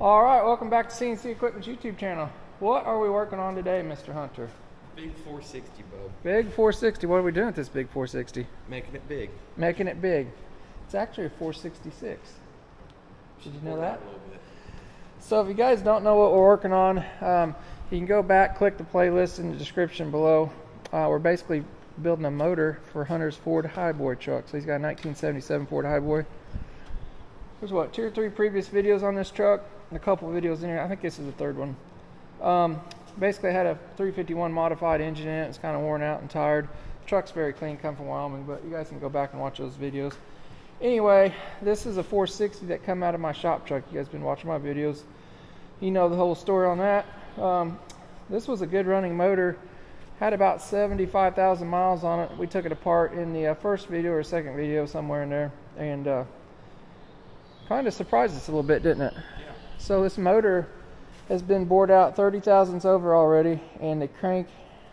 All right, welcome back to CNC Equipment's YouTube channel. What are we working on today, Mr. Hunter? Big 460, Bo. Big 460. What are we doing with this big 460? Making it big. Making it big. It's actually a 466. Did you know that? A little bit. So if you guys don't know what we're working on, you can go back, click the playlist in the description below. We're basically building a motor for Hunter's Ford Highboy truck. So he's got a 1977 Ford Highboy. There's what, 2 or 3 previous videos on this truck, and a couple of videos in here. I think this is the 3rd one. Basically had a 351 modified engine in it. It's kind of worn out and tired. The truck's very clean, come from Wyoming, but you guys can go back and watch those videos. Anyway, this is a 460 that come out of my shop truck. You guys have been watching my videos. You know the whole story on that. This was a good running motor. Had about 75,000 miles on it. We took it apart in the first video or second video, somewhere in there, and kind of surprised us a little bit, didn't it? Yeah. So this motor has been bored out 30 thousandths over already, and the crank,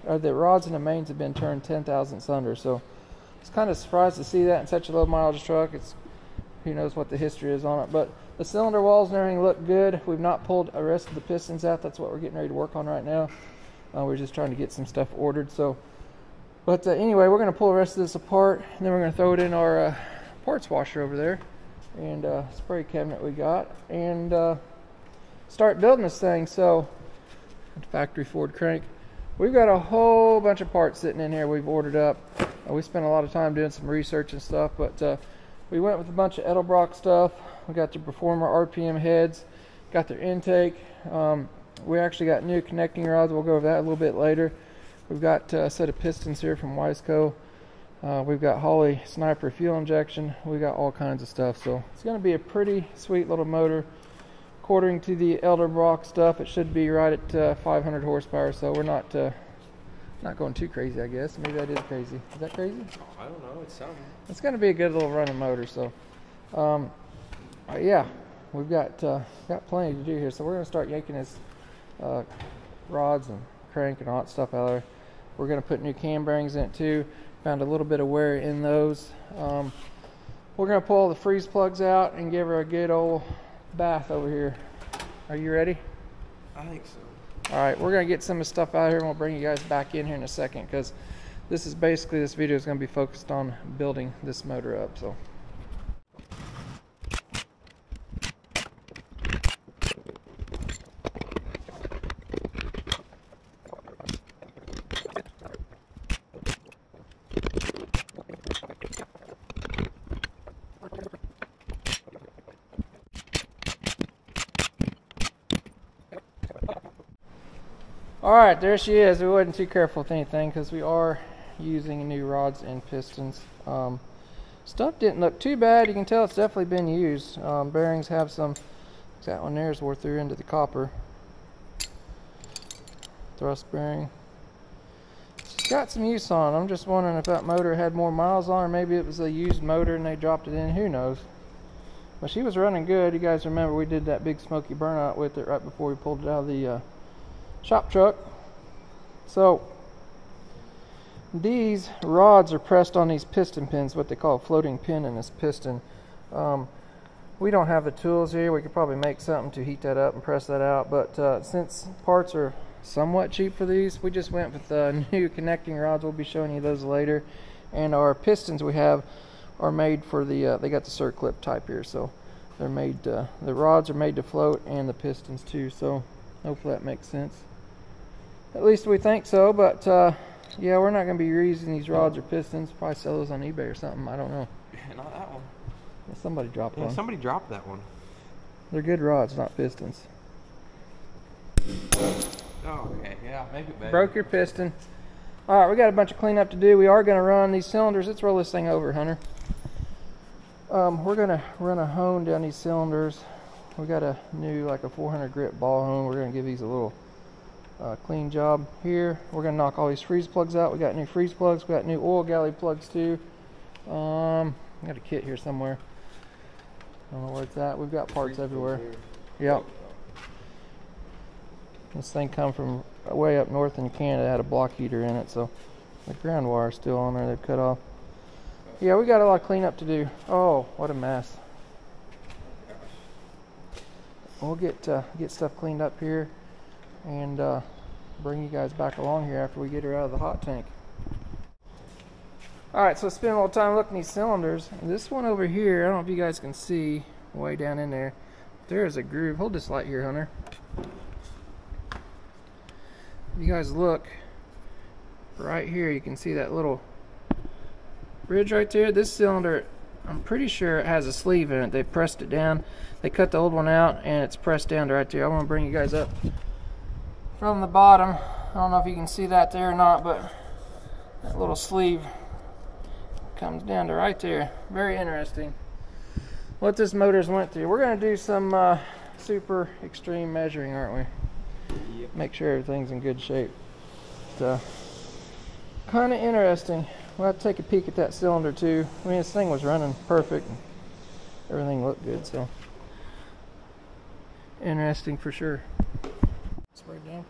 or the rods and the mains have been turned 10 thousandths under. So it's kind of surprised to see that in such a low mileage truck. It's, who knows what the history is on it, but the cylinder walls and everything look good. We've not pulled the rest of the pistons out. That's what we're getting ready to work on right now. We're just trying to get some stuff ordered. So, but anyway, we're going to pull the rest of this apart, and then we're going to throw it in our parts washer over there, and spray cabinet we got, and start building this thing. So factory Ford crank, we've got a whole bunch of parts sitting in here we've ordered up. We spent a lot of time doing some research and stuff, but we went with a bunch of Edelbrock stuff. We got the Performer RPM heads, got their intake. We actually got new connecting rods. We'll go over that a little bit later. We've got a set of pistons here from Wiseco. We've got Holley Sniper fuel injection. We got all kinds of stuff. So it's going to be a pretty sweet little motor. According to the Edelbrock stuff, it should be right at 500 horsepower. So we're not going too crazy, I guess. Maybe that is crazy. Is that crazy? Oh, I don't know. It's something. It's going to be a good little running motor. So yeah, we've got plenty to do here. So we're going to start yanking his rods and crank and all that stuff out of there. We're going to put new cam bearings in it too. Found a little bit of wear in those. We're gonna pull all the freeze plugs out and give her a good old bath over here. Are you ready? I think so. All right, we're gonna get some of the stuff out of here, and we'll bring you guys back in here in a second, because this is basically, this video is gonna be focused on building this motor up. So alright, there she is. We wasn't too careful with anything because we are using new rods and pistons. Stuff didn't look too bad. You can tell it's definitely been used. Bearings have some, that one there is wore through into the copper. Thrust bearing. It's got some use on it. I'm just wondering if that motor had more miles on, or maybe it was a used motor and they dropped it in. Who knows? But she was running good. You guys remember we did that big smoky burnout with it right before we pulled it out of the shop truck. So these rods are pressed on these piston pins, what they call a floating pin in this piston. We don't have the tools here. We could probably make something to heat that up and press that out, but since parts are somewhat cheap for these, we just went with new connecting rods. We'll be showing you those later, and our pistons we have are made for the they got the circlip type here, so they're made the rods are made to float, and the pistons too. So hopefully that makes sense. At least we think so, but yeah, we're not going to be reusing these rods or pistons. Probably sell those on eBay or something. I don't know. Not that one. Yeah, somebody dropped one. Somebody dropped that one. They're good rods, not pistons. Oh, okay, yeah, maybe better. Broke your piston. All right, we got a bunch of cleanup to do. We are going to run these cylinders. Let's roll this thing over, Hunter. We're going to run a hone down these cylinders. We got a new, like a 400 grit ball hone. We're going to give these a little Clean job here. We're going to knock all these freeze plugs out. We got new freeze plugs. We got new oil galley plugs too. I got a kit here somewhere. I don't know where it's at. We've got parts everywhere. Yep. This thing come from way up north in Canada. It had a block heater in it, so the ground wire is still on there. They've cut off. Yeah, we got a lot of cleanup to do. Oh, what a mess. We'll get stuff cleaned up here and bring you guys back along here after we get her out of the hot tank. Alright, so I spent a little time looking at these cylinders. This one over here, I don't know if you guys can see way down in there. There is a groove. Hold this light here, Hunter. If you guys look right here, you can see that little ridge right there. This cylinder, I'm pretty sure it has a sleeve in it. They pressed it down. They cut the old one out and it's pressed down to right there. I want to bring you guys up from the bottom. I don't know if you can see that there or not, but that little sleeve comes down to right there. Very interesting what this motor's went through. We're going to do some super extreme measuring, aren't we? Yep. Make sure everything's in good shape. Kind of interesting. We'll have to take a peek at that cylinder too. I mean, this thing was running perfect. Everything looked good, so interesting for sure. Let's spray it down.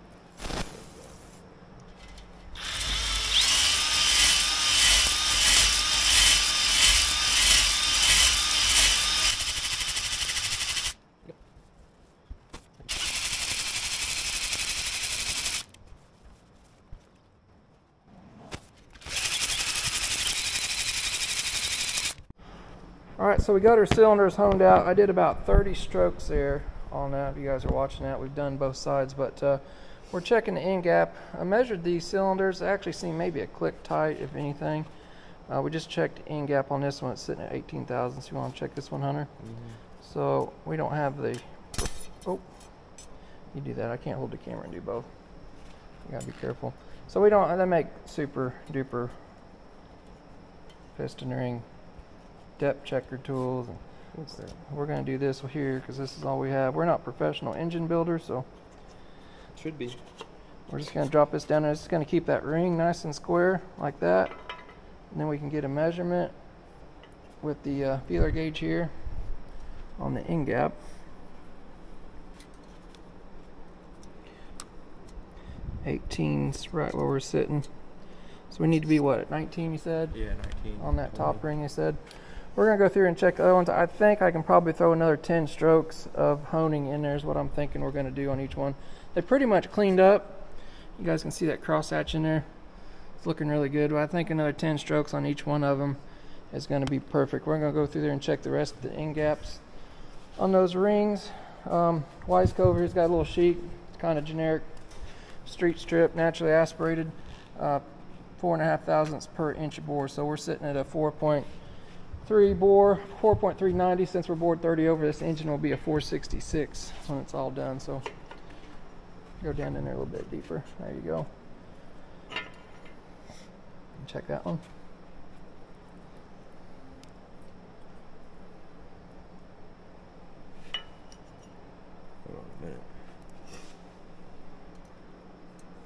Alright, so we got our cylinders honed out. I did about 30 strokes there on that. If you guys are watching that, we've done both sides, but we're checking the end gap. I measured these cylinders. I actually seen maybe a click tight, if anything. We just checked the end gap on this one. It's sitting at 18,000. So you want to check this one, Hunter? Mm-hmm. So we don't have the... Oh, you do that. I can't hold the camera and do both. You got to be careful. So we don't... They make super duper piston ring depth checker tools. And what's that? We're going to do this here because this is all we have. We're not professional engine builders, so should be. We're just going to drop this down and it's going to keep that ring nice and square like that. And then we can get a measurement with the feeler gauge here on the end gap. Eighteen's right where we're sitting. So we need to be what, at 19 you said? Yeah, 19. On that top ring you said. We're going to go through and check the other ones. I think I can probably throw another 10 strokes of honing in there is what I'm thinking we're going to do on each one. They pretty much cleaned up. You guys can see that crosshatch in there. It's looking really good. But I think another 10 strokes on each one of them is going to be perfect. We're going to go through there and check the rest of the end gaps on those rings. Wiseco over here's got a little sheet. It's kind of generic. Street strip, naturally aspirated. 4.5 thousandths per inch of bore. So we're sitting at a 4.3 bore, 4.390. Since we're bored 30 over, this engine will be a 466 when it's all done. So go down in there a little bit deeper. There you go. Check that one. Hold on a minute.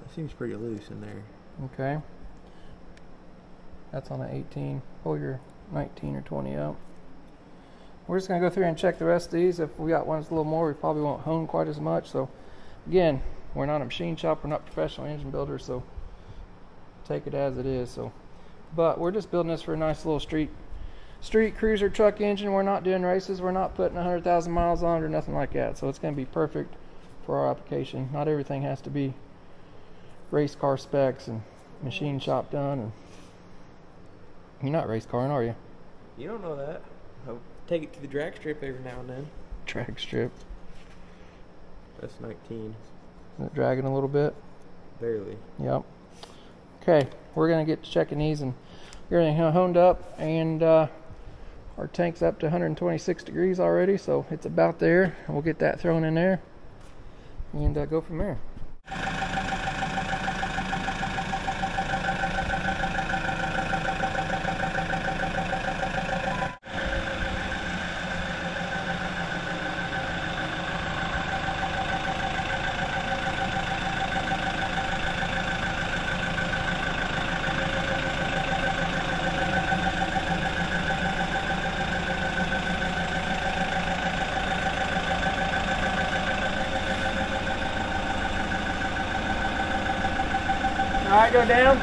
That seems pretty loose in there. Okay. That's on an 18. Pull your 19 or 20 out. We're just going to go through and check the rest of these. If we got one that's a little more, we probably won't hone quite as much. So, again, we're not a machine shop. We're not professional engine builders, so take it as it is. So, but we're just building this for a nice little street cruiser truck engine. We're not doing races. We're not putting 100,000 miles on it or nothing like that. So it's going to be perfect for our application. Not everything has to be race car specs and machine shop done. And you're not race carring, are you? You don't know that. I'll take it to the drag strip every now and then. Drag strip. That's 19. Isn't it dragging a little bit? Barely. Yep. Okay, we're going to get to checking these and we're going to honed up and our tank's up to 126 degrees already, so it's about there. And we'll get that thrown in there and go from there. All right, go down.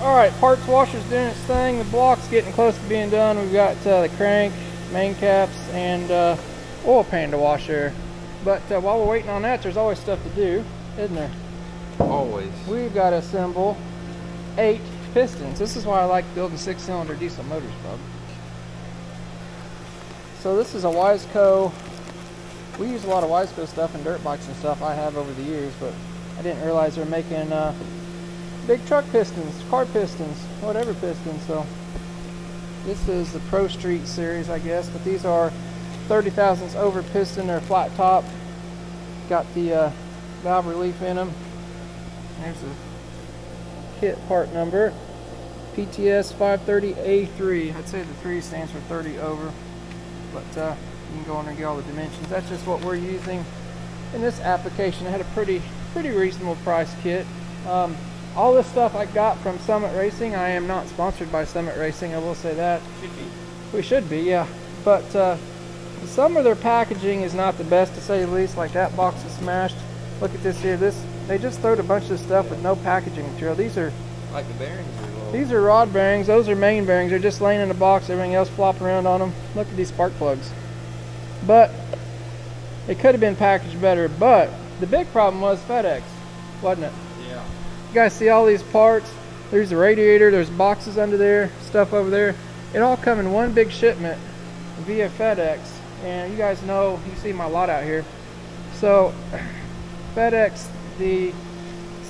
All right, parts washer's doing its thing. The block's getting close to being done. We've got the crank, main caps, and oil pan to wash there. But while we're waiting on that, there's always stuff to do, isn't there? Always. We've got to assemble 8 pistons. This is why I like building 6-cylinder diesel motors, bub. So this is a Wiseco. We use a lot of Wiseco stuff and dirt bikes and stuff I have over the years, but I didn't realize they're making big truck pistons, car pistons, whatever pistons. So this is the Pro Street series, I guess, but these are 30 thousandths over piston. They're flat top. Got the valve relief in them. There's the kit part number. PTS 530A3. I'd say the 3 stands for 30 over. But you can go in and get all the dimensions. That's just what we're using in this application. It had a pretty reasonable price kit. All this stuff I got from Summit Racing. I am not sponsored by Summit Racing, I will say that. Should be. We should be, yeah. But some of their packaging is not the best, to say the least. Like that box is smashed. Look at this here. They just throwed a bunch of stuff with no packaging material. These are like the bearings. These are rod bearings. Those are main bearings. They're just laying in a box. Everything else flopping around on them. Look at these spark plugs. But it could have been packaged better. But the big problem was FedEx, wasn't it? Yeah. You guys see all these parts. There's the radiator. There's boxes under there. Stuff over there. It all come in one big shipment via FedEx. And you guys know, you see my lot out here. So FedEx, the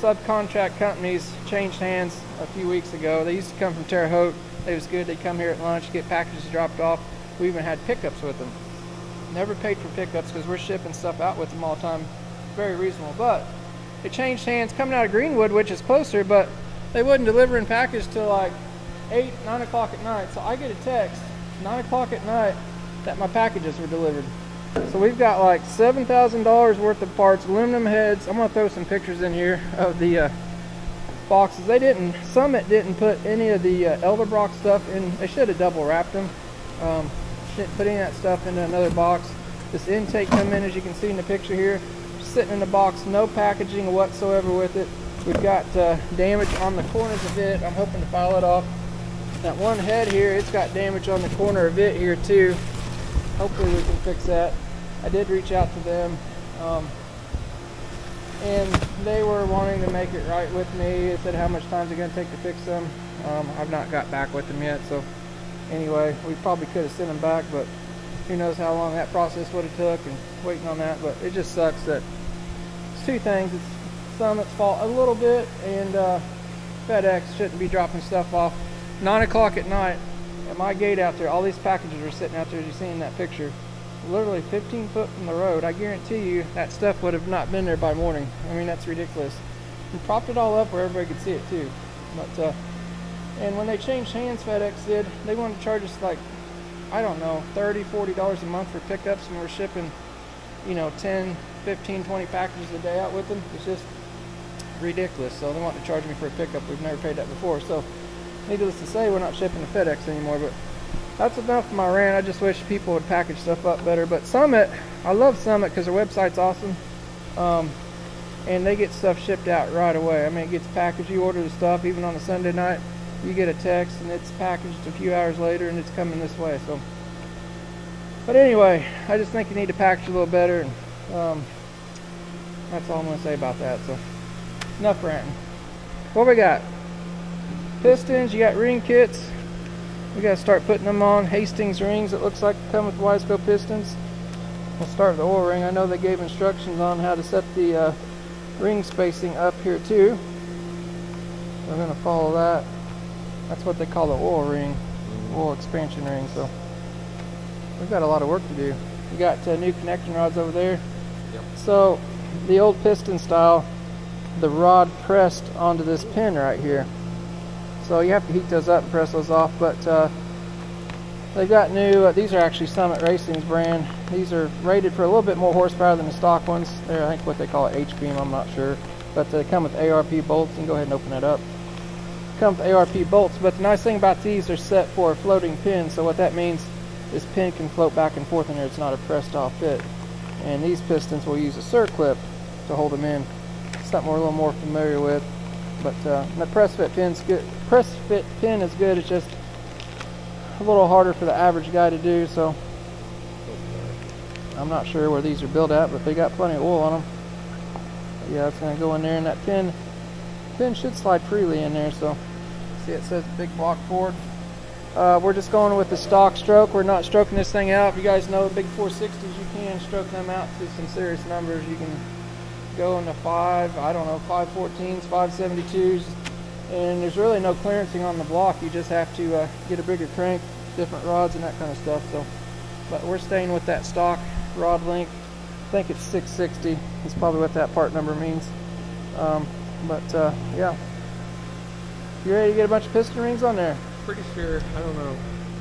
subcontract companies, changed hands a few weeks ago. They used to come from Terre Haute. It was good. They'd come here at lunch, get packages dropped off. We even had pickups with them. Never paid for pickups because we're shipping stuff out with them all the time. Very reasonable. But it changed hands coming out of Greenwood, which is closer, but they wouldn't deliver in package till like 8, 9 o'clock at night. So I get a text 9 o'clock at night that my packages were delivered. So we've got like $7,000 worth of parts, aluminum heads. I'm going to throw some pictures in here of the boxes. Summit didn't put any of the Edelbrock stuff in. They should have double wrapped them. Didn't put any of that stuff into another box. This intake come in, as you can see in the picture here, just sitting in the box, no packaging whatsoever with it. We've got damage on the corners of it. I'm hoping to file it off. That one head here, it's got damage on the corner of it here too. Hopefully we can fix that. I did reach out to them, and they were wanting to make it right with me. They said how much time is it going to take to fix them. I've not got back with them yet, so anyway, we probably could have sent them back, but who knows how long that process would have took and waiting on that. But it just sucks that it's two things. It's Summit's fault a little bit, and FedEx shouldn't be dropping stuff off 9 o'clock at night. At my gate out there, all these packages were sitting out there, as you see in that picture, literally 15 foot from the road. I guarantee you that stuff would have not been there by morning. I mean, that's ridiculous. We propped it all up where everybody could see it too. But and when they changed hands, FedEx did, they wanted to charge us like, I don't know, $30, $40 a month for pickups, and we're shipping, you know, 10, 15, 20 packages a day out with them. It's just ridiculous. So they wanted to charge me for a pickup. We've never paid that before. So needless to say, we're not shipping to FedEx anymore. But that's enough of my rant. I just wish people would package stuff up better. But Summit, I love Summit because their website's awesome. And they get stuff shipped out right away. I mean, it gets packaged. You order the stuff, even on a Sunday night, you get a text, and it's packaged a few hours later, and it's coming this way. So, but anyway, I just think you need to package a little better. And that's all I'm going to say about that. So, enough ranting. What we got? Pistons, you got ring kits. We gotta start putting them on. Hastings rings, it looks like, come with Wiseco pistons. We'll start with the oil ring. I know they gave instructions on how to set the ring spacing up here too. We're gonna follow that. That's what they call the oil ring, oil expansion ring. So we've got a lot of work to do. We got new connecting rods over there. Yep. So the old piston style, the rod pressed onto this pin right here. So you have to heat those up and press those off, but they've got new, these are actually Summit Racing's brand. These are rated for a little bit more horsepower than the stock ones. They're, I think, what they call it, H-beam, I'm not sure. But they come with ARP bolts, and go ahead and open it up. Come with ARP bolts, but the nice thing about these, they're set for a floating pin, so what that means This pin can float back and forth in there. It's not a pressed off fit. And these pistons will use a circlip to hold them in. Something we're a little more familiar with. But the press fit pin's good. Press fit pin is good. It's just a little harder for the average guy to do. So I'm not sure where these are built at, but they got plenty of oil on them. But yeah, it's going to go in there, and that pin should slide freely in there. So see, it says big block Ford. We're just going with the stock stroke. We're not stroking this thing out. If you guys know big 460s, you can stroke them out to some serious numbers. You can go into 514s, 572s, and there's really no clearancing on the block. You just have to get a bigger crank, different rods, and that kind of stuff. So, but we're staying with that stock rod length. I think it's 660. That's probably what that part number means. Yeah, you ready to get a bunch of piston rings on there? Pretty sure. I don't know.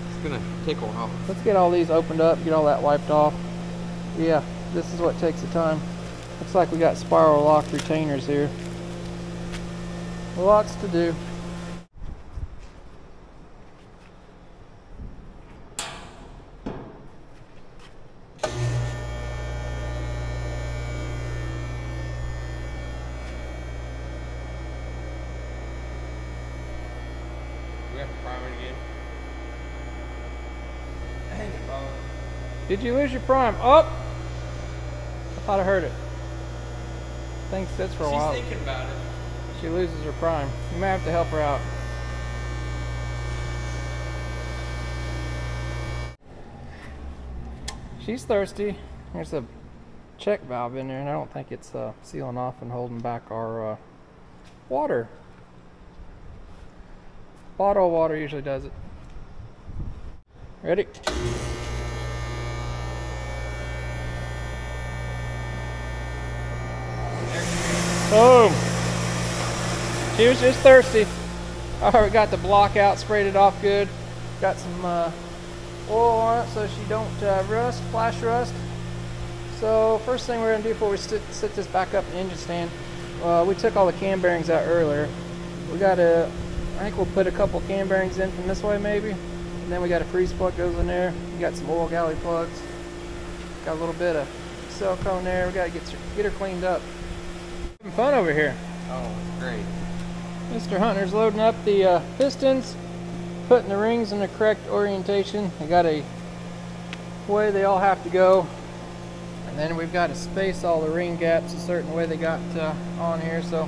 It's gonna take a while. Let's get all these opened up, get all that wiped off. Yeah, this is what takes the time. Looks like we got spiral lock retainers here. Lots to do. Did you lose your prime? Up! Oh, I thought I heard it. Thing sits for a while. She's thinking about it. She loses her prime. You may have to help her out. She's thirsty. There's a check valve in there, and I don't think it's sealing off and holding back our water. Bottle of water usually does it. Ready? Boom! She was just thirsty. Alright, we got the block out, sprayed it off good. Got some oil on it so she don't rust, flash rust. So first thing we're going to do before we sit this back up in the engine stand, we took all the cam bearings out earlier. We got a, I think we'll put a couple cam bearings in from this way maybe. And then we got a freeze plug goes in there. We got some oil galley plugs. Got a little bit of silicone there. We got to get her cleaned up. Having fun over here. Oh, great. Mr. Hunter's loading up the pistons, putting the rings in the correct orientation. They got a way they all have to go, and then we've got to space all the ring gaps a certain way they got on here. So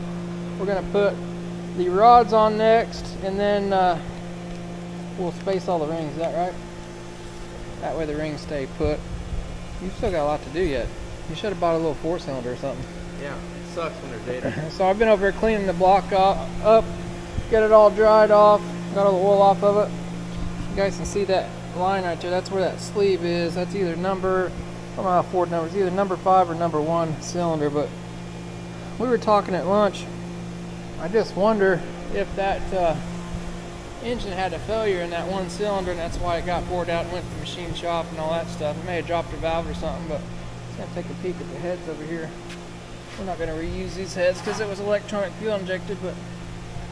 we're going to put the rods on next, and then we'll space all the rings. Is that right? That way the rings stay put. You've still got a lot to do yet. You should have bought a little 4-cylinder or something. Yeah. Sucks when they're dated. So I've been over here cleaning the block up, get it all dried off, got all the oil off of it. You guys can see that line right there. That's where that sleeve is. That's either number, I don't know how Ford numbers, either number 5 or number 1 cylinder. But we were talking at lunch. I just wonder if that engine had a failure in that 1 cylinder, and that's why it got poured out and went to the machine shop and all that stuff. It may have dropped a valve or something, but it's gonna take a peek at the heads over here. We're not going to reuse these heads because it was electronic fuel injected, but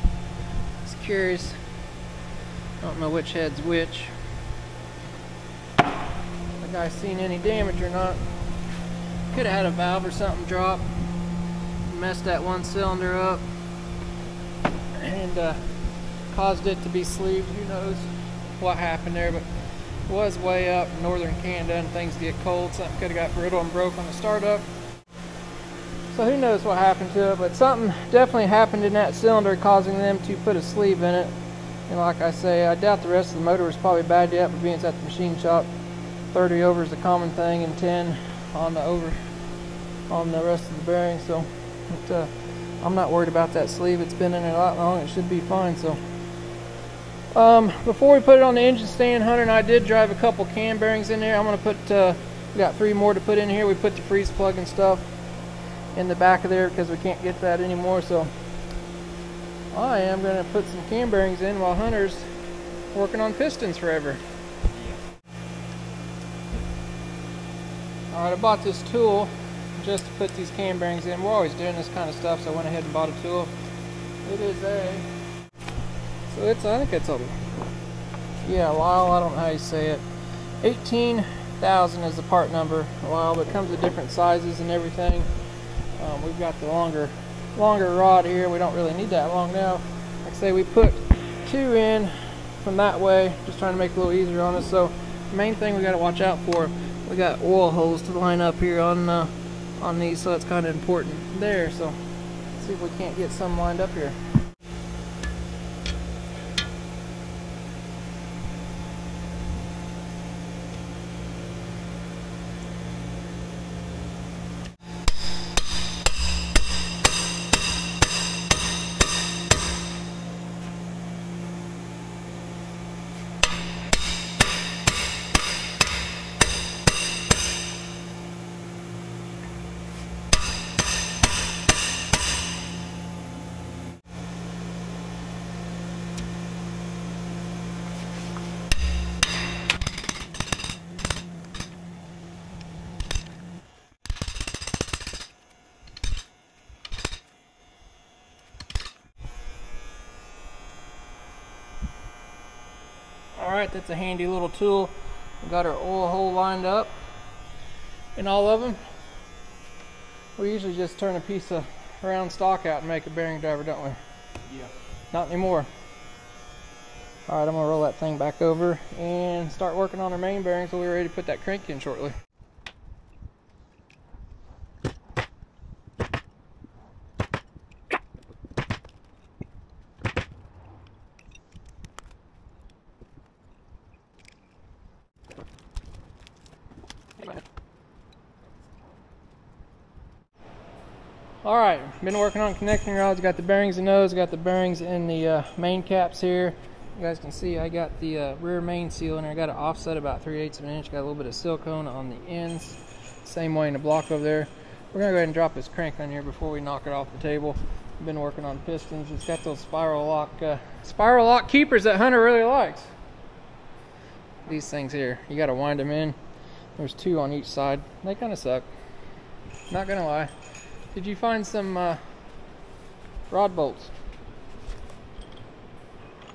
I was curious. I don't know which head's which. The guy's seen any damage or not. Could have had a valve or something drop, messed that 1 cylinder up, and caused it to be sleeved. Who knows what happened there, but it was way up in northern Canada and things get cold. Something could have got brittle and broke on the startup. So who knows what happened to it, but something definitely happened in that cylinder causing them to put a sleeve in it. And like I say, I doubt the rest of the motor was probably bad yet, but being it's at the machine shop, 30 over is the common thing and 10 on the over on the rest of the bearing. So but, I'm not worried about that sleeve. It's been in it a lot long. It should be fine. So before we put it on the engine stand, Hunter and I did drive a couple cam bearings in there. I'm going to put we got 3 more to put in here. We put the freeze plug and stuff in the back of there because we can't get that anymore. So I am going to put some cam bearings in while Hunter's working on pistons forever. Alright, I bought this tool just to put these cam bearings in. We're always doing this kind of stuff, so I went ahead and bought a tool. It is a I think it's a Lyle, I don't know how you say it. 18,000 is the part number. Well, it comes in different sizes and everything. We've got the longer rod here. We don't really need that long now. Like I say, we put two in from that way, just trying to make it a little easier on us. So the main thing we got to watch out for, we got oil holes to line up here on these, so that's kind of important there. So let's see if we can't get some lined up here. Alright, that's a handy little tool. We got our oil hole lined up in all of them. We usually just turn a piece of round stock out and make a bearing driver, don't we? Yeah. Not anymore. Alright, I'm going to roll that thing back over and start working on our main bearing so we're ready to put that crank in shortly. Alright, been working on connecting rods. Got the bearings in those, got the bearings in the main caps here. You guys can see I got the rear main seal in there. I got it offset about 3/8 of an inch. Got a little bit of silicone on the ends. Same way in the block over there. We're going to go ahead and drop this crank on here before we knock it off the table. I've been working on pistons. It's got those spiral lock keepers that Hunter really likes. These things here, you got to wind them in. There's two on each side. They kind of suck. Not going to lie. Did you find some rod bolts?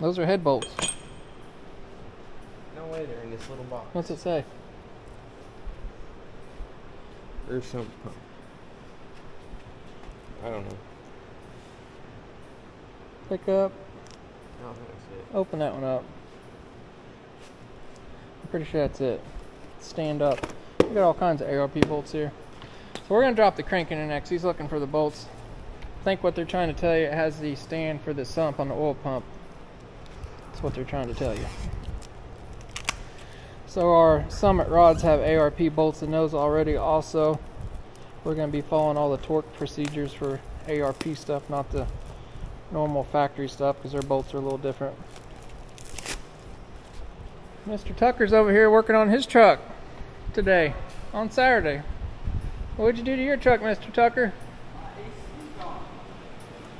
Those are head bolts. No way they're in this little box. What's it say? Or some pump. I don't know. Pick up. No, that's it. Open that one up. I'm pretty sure that's it. Stand up. We got all kinds of ARP bolts here. So we're going to drop the crank in next. He's looking for the bolts. I think what they're trying to tell you, it has the stand for the sump on the oil pump. That's what they're trying to tell you. So our Summit rods have ARP bolts in those already also. We're going to be following all the torque procedures for ARP stuff, not the normal factory stuff, because their bolts are a little different. Mr. Tucker's over here working on his truck today, on Saturday. What'd you do to your truck, Mr. Tucker? AC's gone.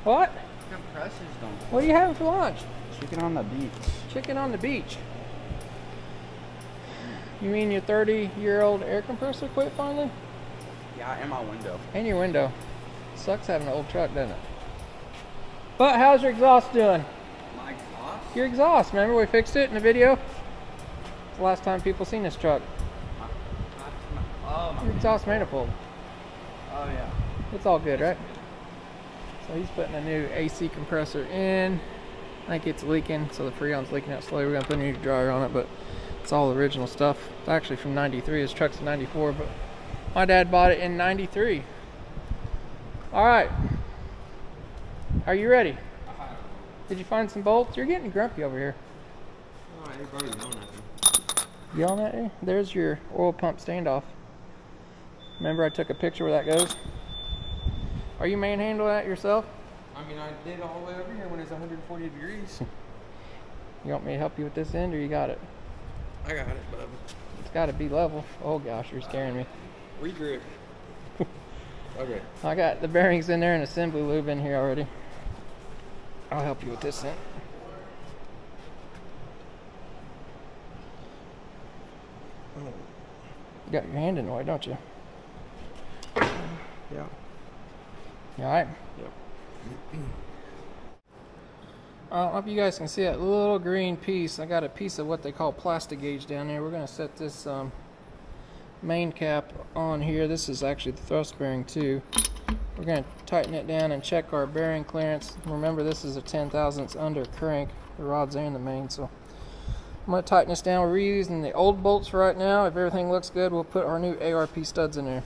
What? Compressor's gone. What are you having for lunch? Chicken on the beach. Chicken on the beach. You mean your 30-year-old air compressor quit finally? Yeah, and my window. And your window. Sucks having an old truck, doesn't it? But how's your exhaust doing? My exhaust? Your exhaust. Remember we fixed it in the video? It's the last time people seen this truck. Your exhaust manifold. Oh yeah. It's all good, right? So he's putting a new AC compressor in. I think it's leaking, so the Freon's leaking out slowly. We're gonna put a new dryer on it, but it's all original stuff. It's actually from '93. His truck's '94, but my dad bought it in '93. All right. Are you ready? Did you find some bolts? You're getting grumpy over here. Oh, everybody's yelling at me. Yelling at you? There's your oil pump standoff. Remember I took a picture where that goes? Are you manhandling that yourself? I mean, I did all the way over here when it's 140 degrees. You want me to help you with this end, or you got it? I got it, bub. It's got to be level. Oh, gosh, you're scaring me. Regroup. Okay. I got the bearings in there and assembly lube in here already. I'll help you with this end. You got your hand in the way, don't you? Yeah. You alright? Yep. I don't know if you guys can see that little green piece. I got a piece of what they call plastic gauge down there. We're going to set this main cap on here. This is actually the thrust bearing too. We're going to tighten it down and check our bearing clearance. Remember, this is a 10,000ths under crank, the rods and the main. So I'm going to tighten this down. We're reusing the old bolts right now. If everything looks good, we'll put our new ARP studs in there.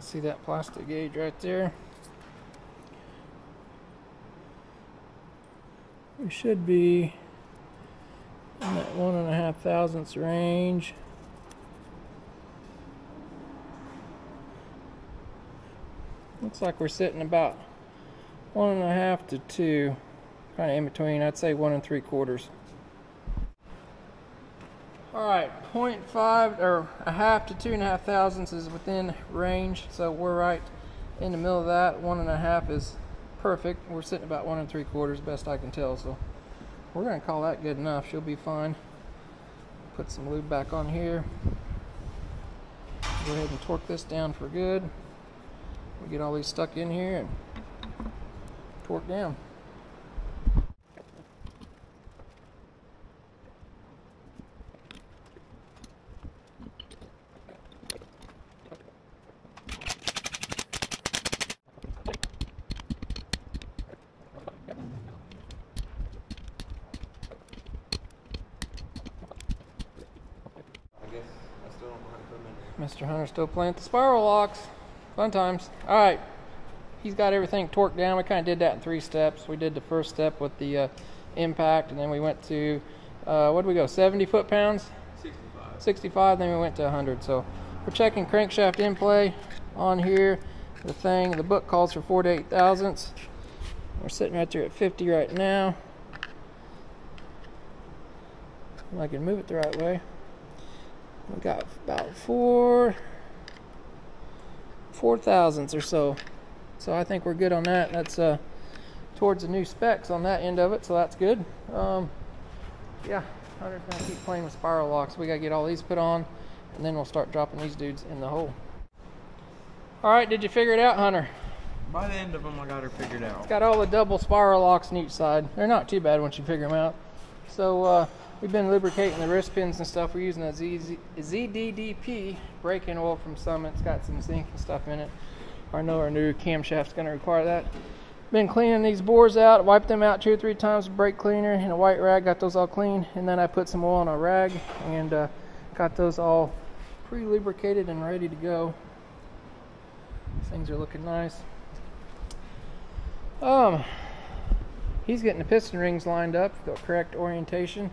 See that plastic gauge right there? We should be in that 1.5 thousandths range. Looks like we're sitting about 1.5 to 2, kind of in between. I'd say 1 3/4. Alright, 0.5 or 1/2 to 2.5 thousandths is within range, so we're right in the middle of that. 1.5 is perfect. We're sitting about 1 3/4 best I can tell, so we're going to call that good enough. She'll be fine. Put some lube back on here. Go ahead and torque this down for good. We'll get all these stuck in here and torque down. Mr. Hunter's still playing with the spiral locks. Fun times. Alright, he's got everything torqued down. We kind of did that in 3 steps. We did the first step with the impact, and then we went to, what did we go, 70 foot-pounds? 65. 65, then we went to 100. So we're checking crankshaft in play on here. The thing, the book calls for 4 to 8 thousandths. We're sitting right there at 50 right now. I can move it the right way. We got about four thousandths or so. So I think we're good on that. That's towards the new specs on that end of it, so that's good. Yeah, Hunter's gonna keep playing with spiral locks. We gotta get all these put on, and then we'll start dropping these dudes in the hole. All right, did you figure it out, Hunter? By the end of them, I got her figured out. It's got all the double spiral locks on each side. They're not too bad once you figure them out. So we've been lubricating the wrist pins and stuff. We're using a ZDDP brake-in oil from Summit. It's got some zinc and stuff in it. I know our new camshaft's going to require that. Been cleaning these bores out, wiped them out 2 or 3 times with brake cleaner and a white rag, got those all clean, and then I put some oil on a rag and got those all pre-lubricated and ready to go. Things are looking nice. He's getting the piston rings lined up, got correct orientation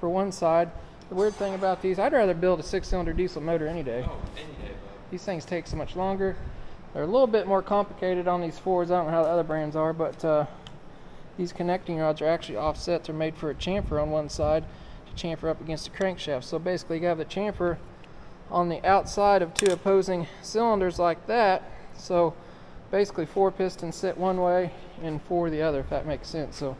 for one side. The weird thing about these, I'd rather build a 6-cylinder diesel motor any day. Oh, any day. These things take so much longer. They're a little bit more complicated on these Fords. I don't know how the other brands are, but these connecting rods are actually offset. They're made for a chamfer on one side to chamfer up against the crankshaft. So basically you have the chamfer on the outside of 2 opposing cylinders like that. So basically 4 pistons sit one way and 4 the other, if that makes sense. So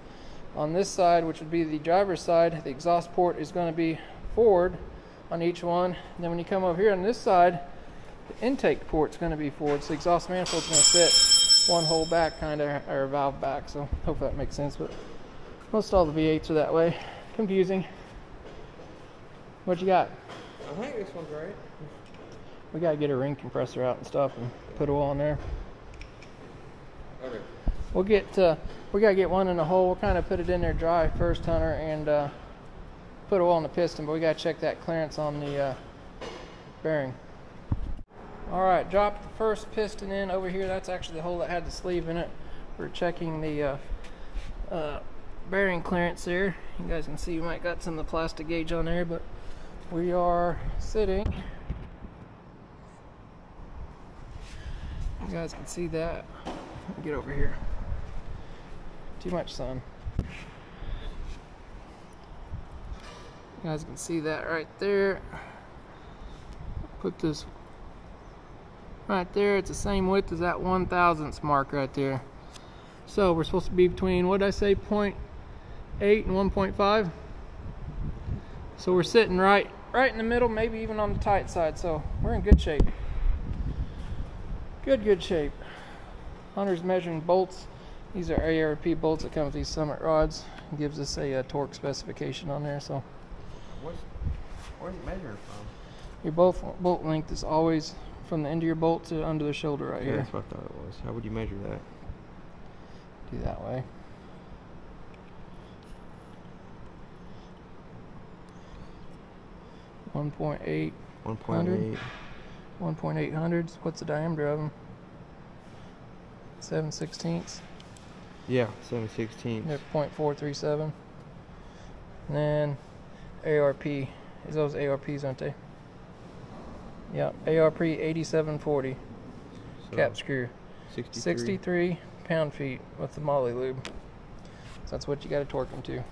on this side, which would be the driver's side, the exhaust port is going to be forward on each one. And then when you come over here on this side, the intake port's going to be forward. So the exhaust manifold's going to sit one hole back, kind of, or valve back. So hope that makes sense. But most all the V8s are that way. Confusing. What you got? I think this one's right. We got to get a ring compressor out and stuff and put oil on there. Okay. We'll get, we gotta get one in the hole. We'll kind of put it in there dry first, Hunter, and put oil on the piston, but we gotta check that clearance on the bearing. All right, drop the first piston in over here. That's actually the hole that had the sleeve in it. We're checking the bearing clearance there. You guys can see we might got some of the plastic gauge on there, but we are sitting. You guys can see that. Get over here. Too much sun. You guys can see that right there. put this right there. It's the same width as that 1,000th mark right there. So we're supposed to be between, what did I say, 0.8 and 1.5. So we're sitting right in the middle, maybe even on the tight side. So we're in good shape. Good shape. Hunter's measuring bolts. These are ARP bolts that come with these Summit rods. It gives us a torque specification on there. So where's it measured from? Your bolt length is always from the end of your bolt to under the shoulder right here. That's what I thought it was. How would you measure that? Do that way. One point eight hundreds. What's the diameter of them? 7/16. Yeah, 7/16. They're 0.437. And then ARP is those ARPs, aren't they? Yeah, ARP 8740. So cap screw. 63 pound-feet with the molly lube. So that's what you got to torque them to.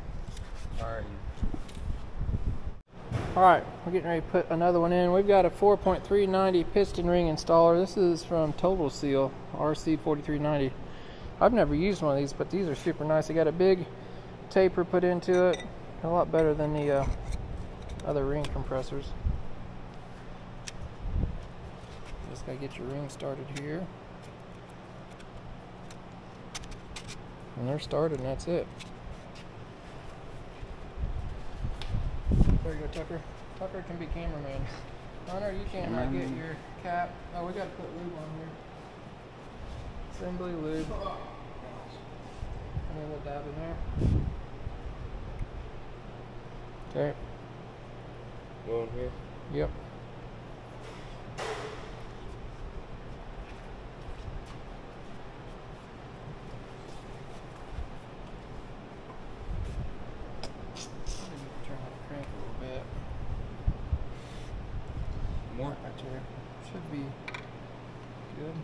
All right, we're getting ready to put another one in. We've got a 4.390 piston ring installer. This is from Total Seal, RC4390. I've never used one of these, but these are super nice. They got a big taper put into it. A lot better than the other ring compressors. Just gotta get your ring started here. And they're started, and that's it. There you go, Tucker. Tucker can be cameraman. Hunter, you can't not get your cap. Oh, we gotta put lube on here. Assembly lube. And then we'll dab in there. Okay. Go in here? Yep. Should be good.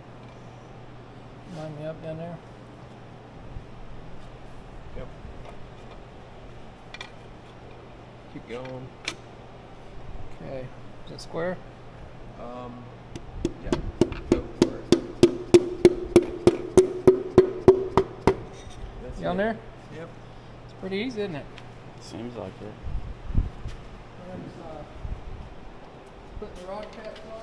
Line me up down there. Yep. Keep going. Okay. Is it square? Yeah. Go for it. That's down there? Yep. It's pretty easy, isn't it? Seems like it. Put the rod caps on.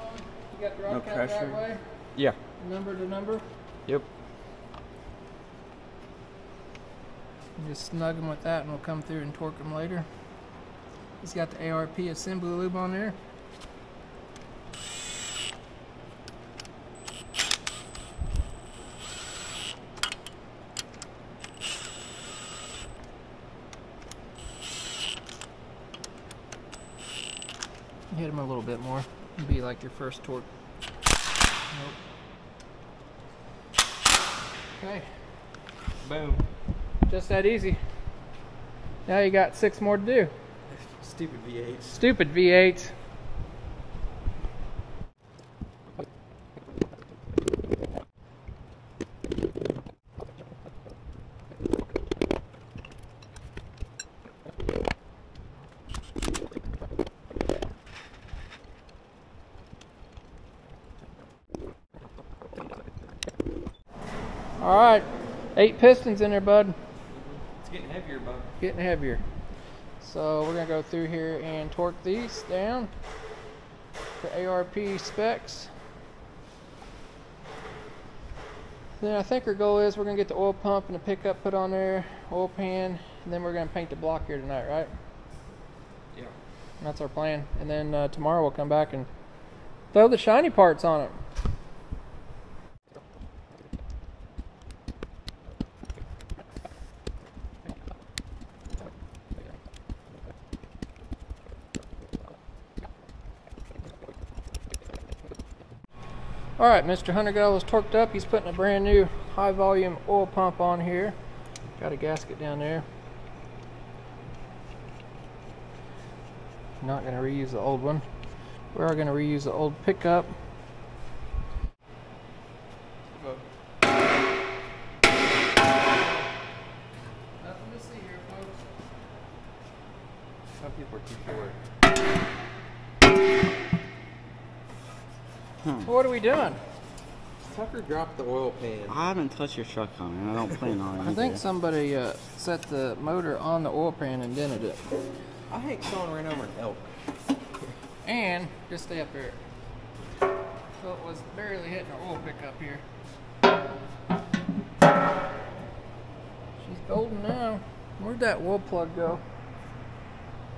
You got the rod cap that way? Yeah. Number to number? Yep. And just snug them with that and we'll come through and torque them later. He's got the ARP assembly lube on there. Hit them a little bit more. It'd be like your first torque. Nope. Okay. Boom. Just that easy. Now you got 6 more to do. Stupid V8s. Stupid V8s. All right, 8 pistons in there, bud. It's getting heavier, bud. Getting heavier. So we're gonna go through here and torque these down to ARP specs. Then I think our goal is we're gonna get the oil pump and the pickup put on there, oil pan, and then we're gonna paint the block here tonight, right? Yeah. And that's our plan. And then tomorrow we'll come back and throw the shiny parts on it. All right, Mr. Hunter got all this torqued up. He's putting a brand new high volume oil pump on here. Got a gasket down there. Not gonna reuse the old one. We are gonna reuse the old pickup. Nothing to see here, folks. Some people are too short. Well, what are we doing? Tucker dropped the oil pan. I haven't touched your truck, honey. I don't plan on it. I think somebody set the motor on the oil pan and dented it. I hate someone ran over an elk. And just stay up there. So it was barely hitting the oil pickup here. She's golden now. Where'd that oil plug go?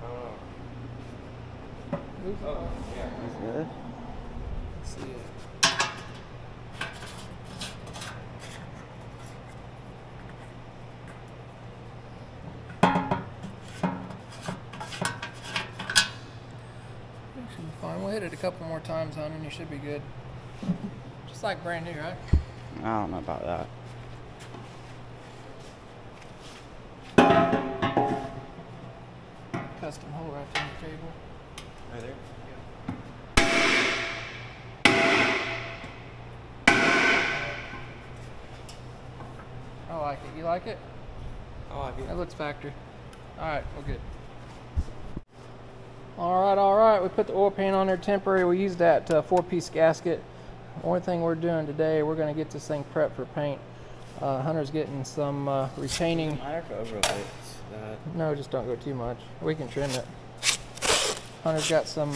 I don't know. Oh, yeah. That's good. Let's see it. Hit it a couple more times on and you should be good. Just like brand new, right? I don't know about that. Custom hole right there on the table. Right there? Yeah. I like it. You like it? I like it. That looks factory. Alright, we're good. All right, we put the oil pan on there temporary. We used that four-piece gasket. Only thing we're doing today, we're going to get this thing prepped for paint. Hunter's getting some retaining. Higher for overlay. No, just don't go too much. We can trim it. Hunter's got some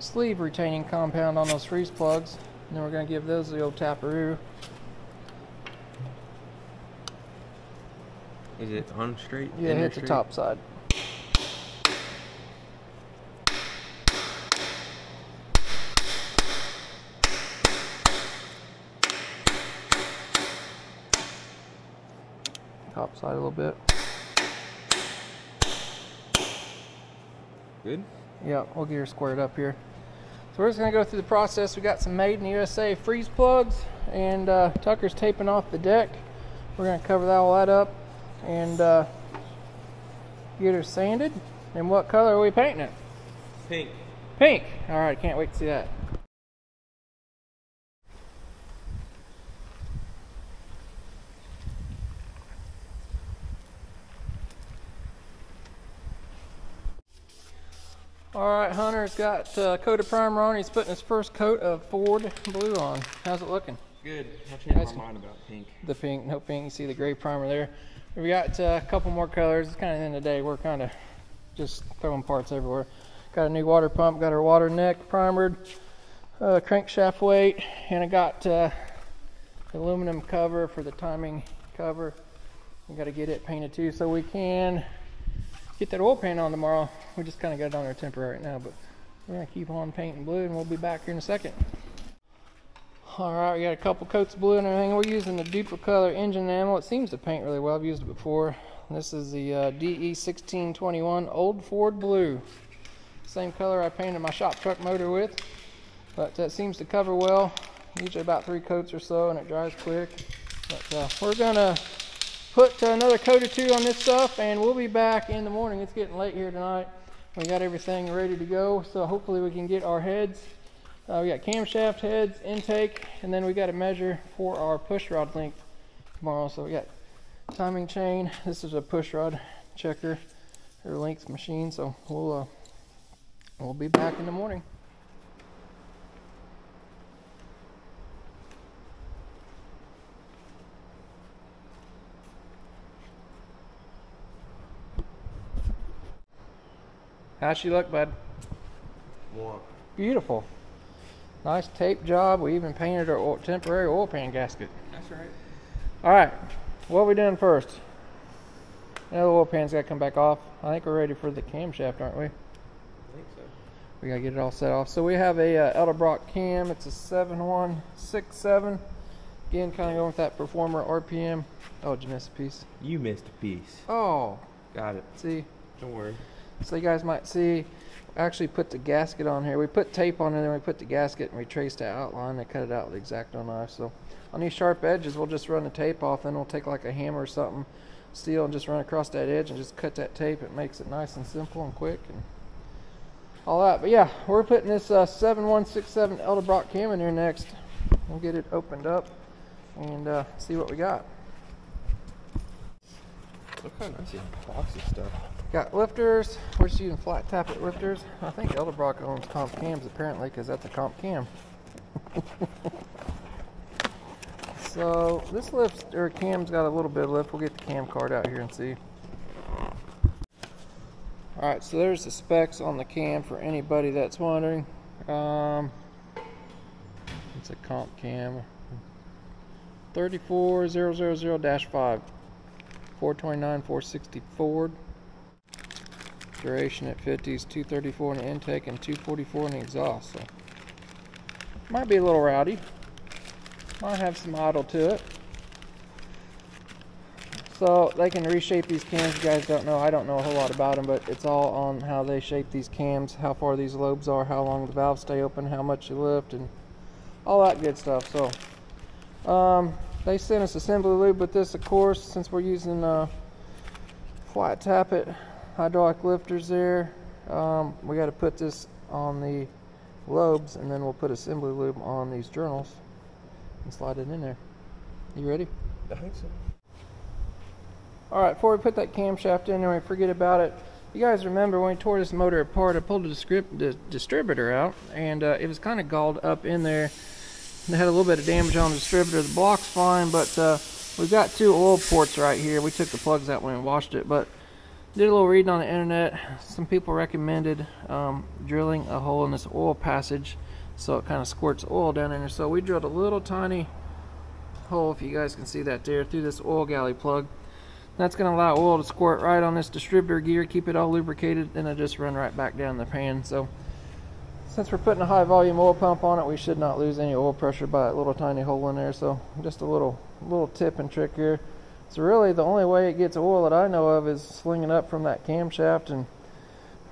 sleeve retaining compound on those freeze plugs. And then we're going to give those the old taparoo. Is it on straight? Yeah, hit the top side. Top side a little bit. Good? Yeah, we'll get her squared up here. So we're just going to go through the process. We got some made in the USA freeze plugs, and Tucker's taping off the deck. We're going to cover all that up and get her sanded. And what color are we painting it? Pink. Pink! Alright, can't wait to see that. Alright, Hunter's got a coat of primer on. He's putting his first coat of Ford blue on. How's it looking? Good. I changed my mind about pink. The pink, no pink. You see the gray primer there. We got a couple more colors. It's kind of the end of the day. We're kind of just throwing parts everywhere. Got a new water pump. Got our water neck primered. Crankshaft weight. And I got aluminum cover for the timing cover. We got to get it painted too so we can get that oil paint on tomorrow. We just kind of got it on there temporary right now, but we're gonna keep on painting blue and we'll be back here in a second. All right, we got a couple coats of blue and everything. We're using the DupliColor engine enamel. It seems to paint really well. I've used it before. This is the DE1621 Old Ford Blue. Same color I painted my shop truck motor with, but that seems to cover well. Usually about 3 coats or so and it dries quick. But we're gonna put another coat or two on this stuff and we'll be back in the morning. It's getting late here tonight. We got everything ready to go, so hopefully we can get our heads. We got camshaft heads, intake, and then we got to measure for our push rod length tomorrow. So we got timing chain. This is a push rod checker or length machine, so we'll be back in the morning. How's she look, bud? Warm. Beautiful. Nice tape job. We even painted our oil, temporary oil pan gasket. That's right. All right. What are we doing first? Now the oil pan's got to come back off. I think we're ready for the camshaft, aren't we? I think so. We got to get it all set off. So we have a Edelbrock cam. It's a 7167. Again, kind of going with that Performer RPM. Oh, did you miss a piece? You missed a piece. Oh. Got it. See? Don't worry. So you guys might see, we actually put the gasket on here. We put tape on it, and then we put the gasket, and we traced the outline. I cut it out with the X-Acto knife. So on these sharp edges, we'll just run the tape off, and we'll take like a hammer or something, steel, and just run across that edge and just cut that tape. It makes it nice and simple and quick and all that. But yeah, we're putting this 7167 Edelbrock cam in here next. We'll get it opened up and see what we got. Look how nice this epoxy stuff. Got lifters. We're just using flat tappet lifters. I think Edelbrock owns comp cams apparently because that's a comp cam. So this lift, or cam's got a little bit of lift. We'll get the cam card out here and see. Alright, so there's the specs on the cam for anybody that's wondering. It's a comp cam. 34000-5. 429/460 Ford. Duration at 50 is 234 in the intake and 244 in the exhaust. So might be a little rowdy. Might have some idle to it. So they can reshape these cams. You guys don't know. I don't know a whole lot about them, but it's all on how they shape these cams, how far these lobes are, how long the valves stay open, how much you lift, and all that good stuff. So they sent us assembly lube with this, of course, since we're using flat tappet hydraulic lifters there. We got to put this on the lobes, and then we'll put assembly lube on these journals and slide it in there. You ready? I think so. Alright, before we put that camshaft in there and forget about it, you guys remember when we tore this motor apart, I pulled the distributor out, and it was kind of galled up in there. It had a little bit of damage on the distributor. The block's fine, but we've got two oil ports right here. We took the plugs out when we washed it, but did a little reading on the internet. Some people recommended drilling a hole in this oil passage so it kind of squirts oil down in there. So we drilled a little tiny hole, if you guys can see that there, through this oil galley plug. That's going to allow oil to squirt right on this distributor gear, keep it all lubricated, and it'll just run right back down the pan. So since we're putting a high volume oil pump on it, we should not lose any oil pressure by that little tiny hole in there. So just a little tip and trick here. So really the only way it gets oil that I know of is slinging up from that camshaft and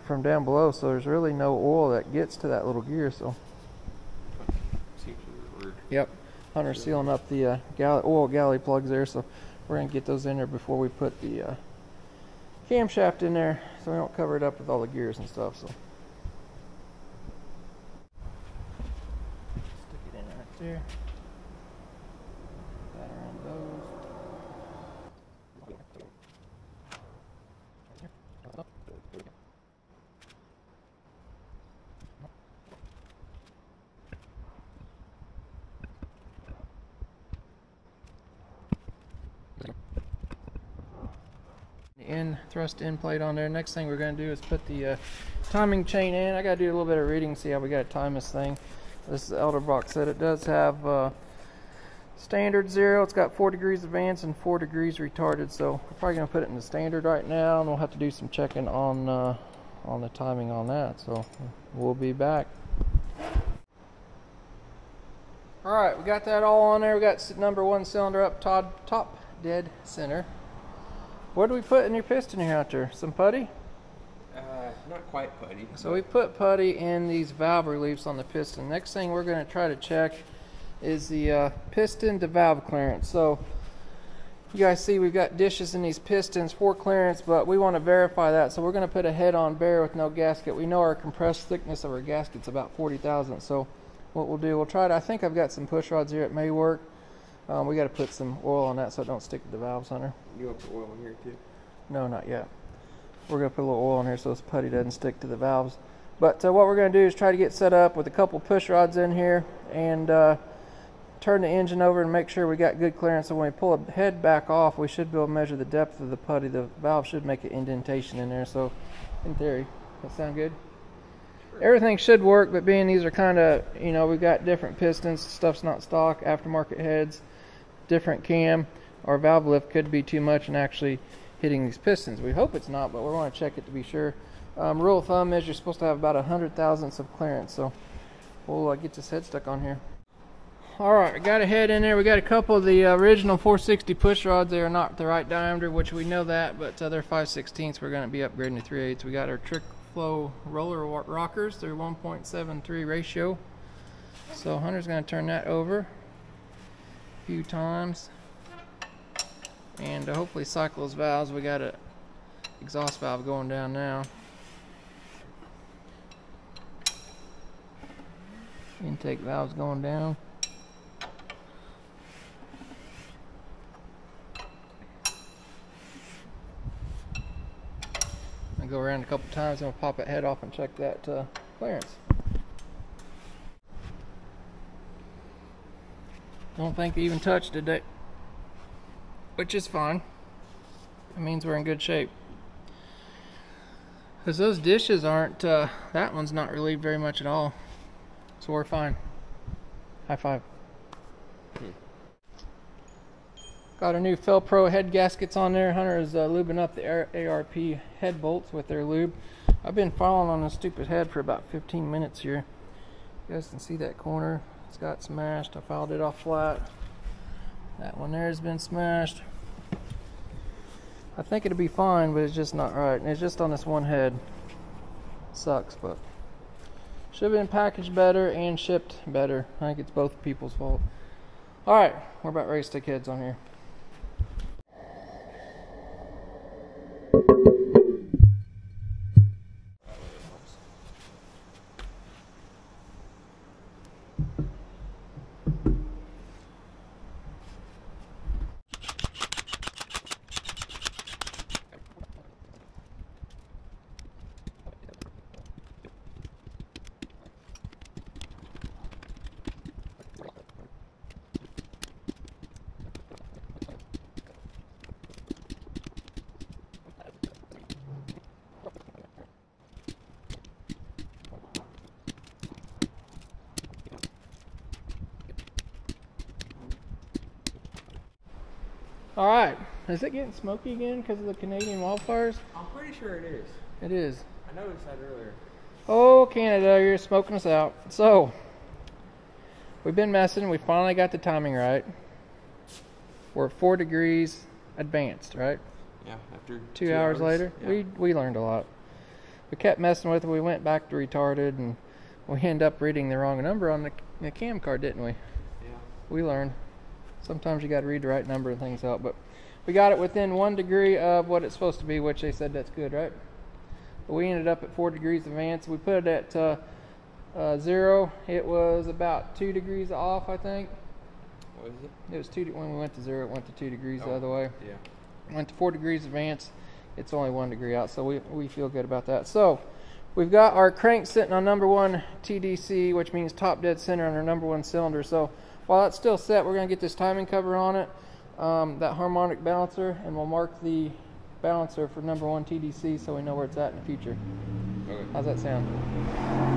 from down below. So there's really no oil that gets to that little gear. So yep, Hunter's sealing up the oil galley plugs there. So we're going to get those in there before we put the camshaft in there, so we don't cover it up with all the gears and stuff. So stick it in right there. That around those. Thrust end plate on there. Next thing we're going to do is put the timing chain in. I got to do a little bit of reading, see how we got to time this thing. This is Edelbrock said it does have standard zero. It's got 4 degrees advanced and 4 degrees retarded. So we're probably going to put it in the standard right now, and we'll have to do some checking on the timing on that. So we'll be back. All right, we got that all on there. We got number one cylinder up top dead center. What do we put in your piston here, Hunter? Some putty? Not quite putty. So we put putty in these valve reliefs on the piston. Next thing we're going to try to check is the piston to valve clearance. So you guys see we've got dishes in these pistons for clearance, but we want to verify that. So we're going to put a head-on bear with no gasket. We know our compressed thickness of our gasket's about 40,000. So what we'll do, we'll try to, I think I've got some push rods here. It may work. We got to put some oil on that so it don't stick to the valves, Hunter. You want to put oil in here too? No, not yet. We're going to put a little oil in here so this putty doesn't stick to the valves. But what we're going to do is try to get set up with a couple push rods in here and turn the engine over and make sure we got good clearance. So when we pull the head back off, we should be able to measure the depth of the putty. The valve should make an indentation in there. So in theory, that sound good? Everything should work, but being these are kind of, you know, we've got different pistons, stuff's not stock, aftermarket heads, different cam. Our valve lift could be too much and actually hitting these pistons. We hope it's not, but we want to check it to be sure. Rule of thumb is you're supposed to have about 100 thousandths of clearance, so we'll get this head stuck on here. All right, we got a head in there. We got a couple of the original 460 push rods. They are not the right diameter, which we know that, but they're 5/16ths. We're going to be upgrading to 3/8. We got our trick flow roller rockers. They're 1.73 ratio. So Hunter's going to turn that over a few times and hopefully cycle those valves. We got an exhaust valve going down now. Intake valves going down. Go around a couple times and we'll pop that head off and check that clearance. I don't think they even touched today, which is fine. It means we're in good shape. Because those dishes aren't, that one's not relieved very much at all. So we're fine. High five. Got our new Fel-Pro head gaskets on there. Hunter is lubing up the ARP head bolts with their lube. I've been falling on this stupid head for about 15 minutes here. You guys can see that corner. It's got smashed. I filed it off flat. That one there has been smashed. I think it'll be fine, but it's just not right. And it's just on this one head. Sucks, but should have been packaged better and shipped better. I think it's both people's fault. Alright, we're about ready to stick heads on here. Alright, is it getting smoky again because of the Canadian wildfires? I'm pretty sure it is. It is. I noticed that earlier. Oh, Canada, you're smoking us out. So, we've been messing. We finally got the timing right. We're 4 degrees advanced, right? Yeah, after two hours later. Yeah. We learned a lot. We kept messing with it. We went back to retarded, and we ended up reading the wrong number on the cam card, didn't we? Yeah. We learned. Sometimes you got to read the right number of things out, but we got it within 1 degree of what it's supposed to be, which they said that's good, right? But we ended up at 4 degrees advance. We put it at zero. It was about 2 degrees off, I think. What is it? It was two. When we went to zero, it went to 2 degrees the other way. Yeah. Went to 4 degrees advance. It's only 1 degree out, so we feel good about that. So we've got our crank sitting on #1 TDC, which means top dead center on our #1 cylinder. So while it's still set, we're going to get this timing cover on it, that harmonic balancer, and we'll mark the balancer for #1 TDC so we know where it's at in the future. Okay. How's that sound?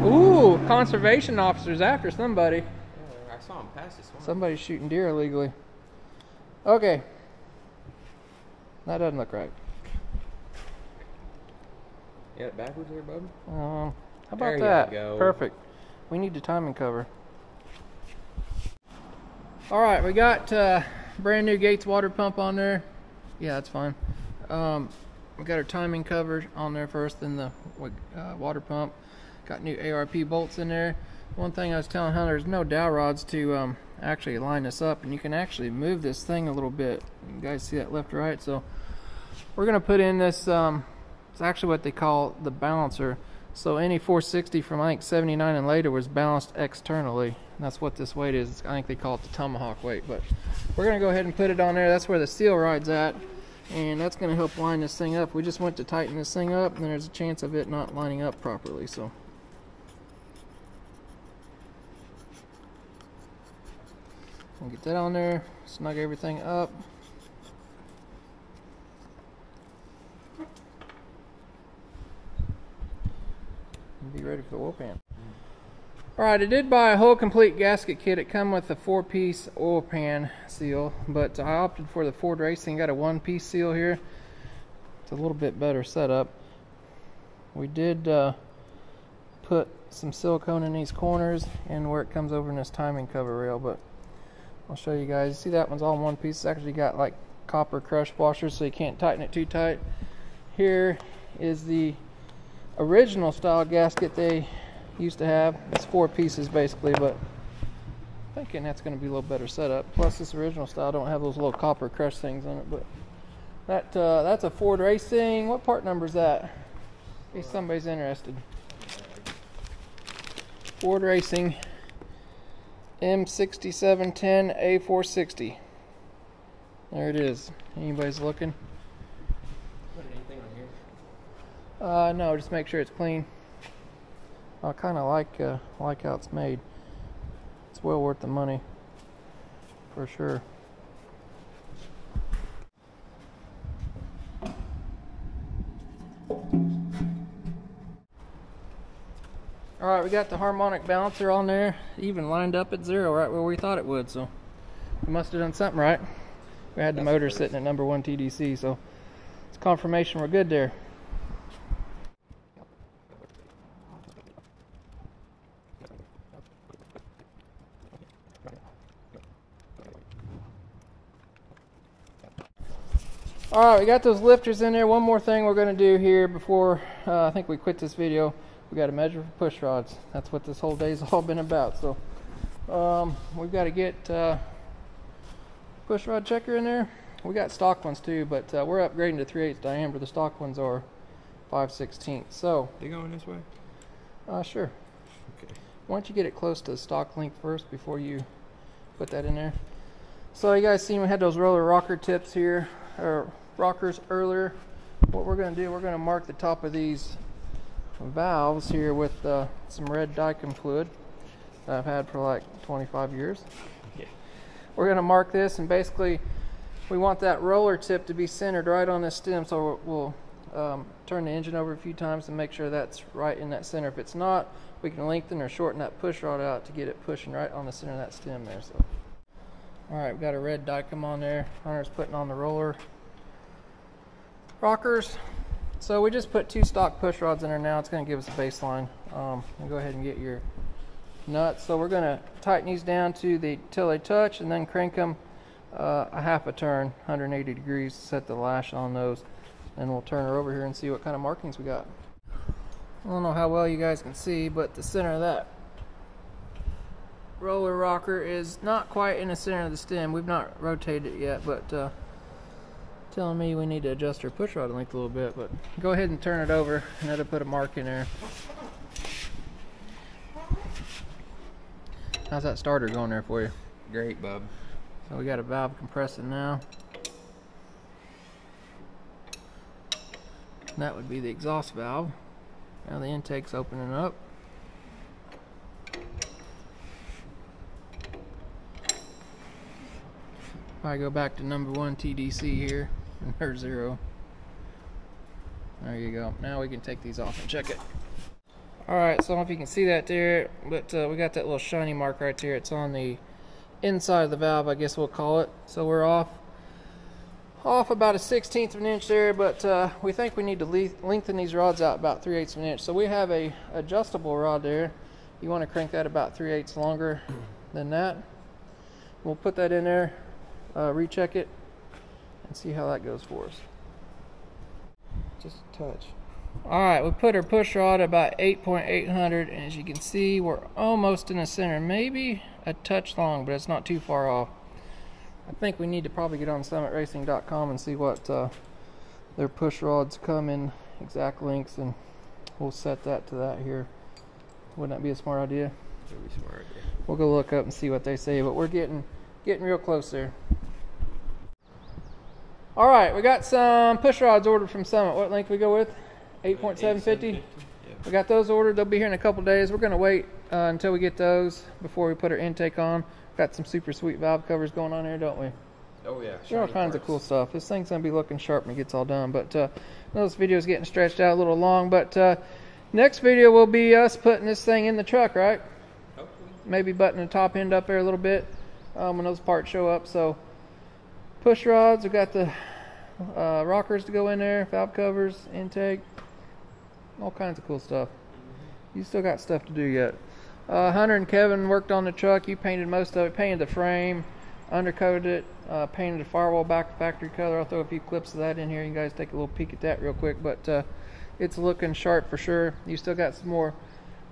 Ooh, conservation officers after somebody. Yeah, I saw him pass this one. Somebody's shooting deer illegally. Okay. That doesn't look right. You got it backwards there, bud? How about there you that? Go. Perfect. We need the timing cover. Alright, we got brand new Gates water pump on there. Yeah, that's fine. We got our timing cover on there first, then the water pump. Got new ARP bolts in there. One thing I was telling Hunter, there's no dowel rods to actually line this up, and you can actually move this thing a little bit. You guys see that left, right? So we're going to put in this, it's actually what they call the balancer. So any 460 from, I think, 79 and later was balanced externally. And that's what this weight is. I think they call it the tomahawk weight. But we're going to go ahead and put it on there. That's where the seal ride's at. And that's going to help line this thing up. We just went to tighten this thing up, and there's a chance of it not lining up properly. So we'll get that on there. Snug everything up. Be ready for the oil pan. Alright, I did buy a whole complete gasket kit. It come with a 4-piece oil pan seal, but I opted for the Ford Racing. Got a 1-piece seal here. It's a little bit better setup. We did put some silicone in these corners and where it comes over in this timing cover rail, but I'll show you guys. See, that one's all in 1 piece. It's actually got like copper crush washers, so you can't tighten it too tight. Here is the original style gasket they used to have. It's 4 pieces basically, but I'm thinking that's going to be a little better setup. Plus, this original style don't have those little copper crush things on it. But that that's a Ford Racing. What part number is that? In case somebody's interested. Ford Racing M6710A460. There it is. Anybody's looking? No, just make sure it's clean. I kind of like how it's made. It's well worth the money. for sure. All right, we got the harmonic balancer on there, even lined up at zero, right where we thought it would. So we must have done something right. We had the motor sitting at number 1 TDC, so it's confirmation we're good there. All right, we got those lifters in there. One more thing we're going to do here before I think we quit this video. We got to measure for push rods. That's what this whole day's all been about. So we've got to get push rod checker in there. We got stock ones too, but we're upgrading to 3/8 diameter. The stock ones are 5/16. So they going this way? Sure. Okay. Why don't you get it close to the stock length first before you put that in there? So you guys seen we had those roller rocker tips here, or rockers earlier. What we're going to do, we're going to mark the top of these valves here with some red Dykem fluid that I've had for like 25 years. Yeah. We're going to mark this, and basically we want that roller tip to be centered right on this stem, so we'll turn the engine over a few times and make sure that's right in that center. If it's not, we can lengthen or shorten that push rod out to get it pushing right on the center of that stem there. So, all right, we've got a red Dykem on there. Hunter's putting on the roller rockers. So we just put 2 stock push rods in there now. It's going to give us a baseline. And go ahead and get your nuts. So we're going to tighten these down till they touch, and then crank them a half a turn, 180 degrees, set the lash on those, and we'll turn her over here and see what kind of markings we got. I don't know how well you guys can see, but the center of that roller rocker is not quite in the center of the stem. We've not rotated it yet, but telling me we need to adjust our push rod length a little bit. But go ahead and turn it over, and that'll put a mark in there. How's that starter going there for you? Great, bub. So we got a valve compressing now. And that would be the exhaust valve. Now the intake's opening up. I go back to number 1 TDC here, and her zero. There you go. Now we can take these off and check it. All right, so I don't know if you can see that there, but we got that little shiny mark right there. It's on the inside of the valve, I guess we'll call it. So we're off about 1/16 of an inch there, but we think we need to lengthen these rods out about 3/8 of an inch. So we have a adjustable rod there. You want to crank that about 3/8 longer than that. We'll put that in there. Recheck it and see how that goes for us. Just a touch. Alright, we put our push rod about 8.800, and as you can see, we're almost in the center. Maybe a touch long, but it's not too far off. I think we need to probably get on summitracing.com and see what their push rods come in exact lengths, and we'll set that to that here. Wouldn't that be a smart idea? That would be a smart idea. We'll go look up and see what they say, but we're getting real close there. All right, we got some push rods ordered from Summit. What length we go with? 8.750. Yeah. We got those ordered. They'll be here in a couple days. We're going to wait until we get those before we put our intake on. We've got some super sweet valve covers going on here, don't we? Oh yeah. All kinds of cool stuff. This thing's going to be looking sharp when it gets all done. But I know this video's getting stretched out a little long. But next video will be us putting this thing in the truck, right? Hopefully. Maybe buttoning the top end up there a little bit. When those parts show up. So push rods, we've got the rockers to go in there, valve covers, intake, all kinds of cool stuff. You still got stuff to do yet. Hunter and Kevin worked on the truck. You painted most of it, painted the frame, undercoated it, painted the firewall back factory color. I'll throw a few clips of that in here. You guys take a little peek at that real quick, but it's looking sharp for sure. You still got some more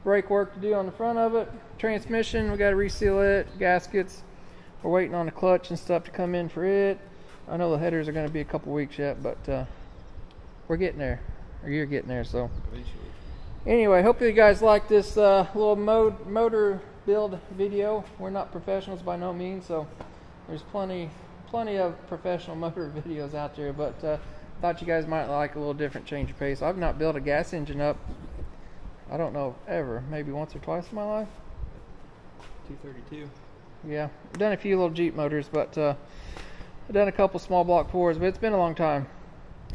brake work to do on the front of it. Transmission, we got to reseal it, gaskets. We're waiting on the clutch and stuff to come in for it. I know the headers are going to be a couple weeks yet, but we're getting there, or you're getting there. So anyway, hope you guys like this little motor build video. We're not professionals by no means, so there's plenty of professional motor videos out there, but thought you guys might like a little different change of pace. I've not built a gas engine up, I don't know, ever, maybe once or twice in my life. 232. Yeah, I've done a few little Jeep motors, but I've done a couple small block fours, but it's been a long time.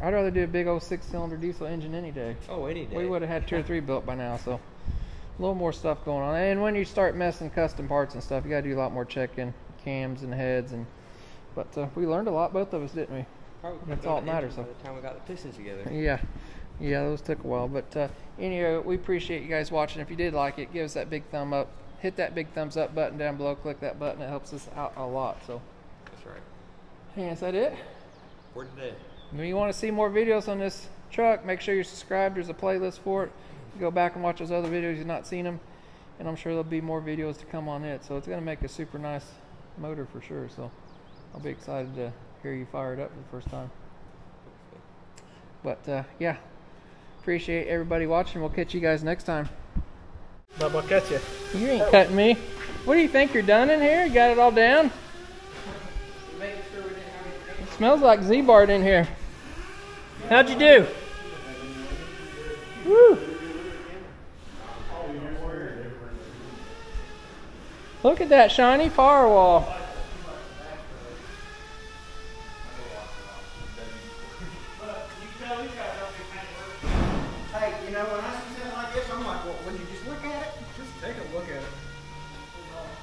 I'd rather do a big old 6-cylinder diesel engine any day. Oh, any day. We would have had 2 or 3 built by now, so a little more stuff going on. And when you start messing custom parts and stuff, you got to do a lot more checking, cams and heads, and but we learned a lot, both of us, didn't we? That's all that matters. So by the time we got the pistons together. Yeah. Yeah, those took a while, but anyway, we appreciate you guys watching. If you did like it, give us that big thumb up. Hit that big thumbs up button down below. Click that button. It helps us out a lot. So that's right. And is that it for today? If you want to see more videos on this truck, make sure you're subscribed. There's a playlist for it. Go back and watch those other videos you've not seen them, and I'm sure there'll be more videos to come on it. So it's going to make a super nice motor for sure. So I'll be excited to hear you fire it up for the first time. But yeah. Appreciate everybody watching. We'll catch you guys next time. Bubba, I'll catch you. You ain't cutting me. What do you think you're done in here? You got it all down? It smells like Z-Bart in here. How'd you do? Woo! Look at that shiny firewall.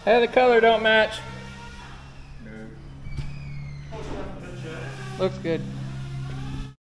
Hey, the color don't match. No. Looks good.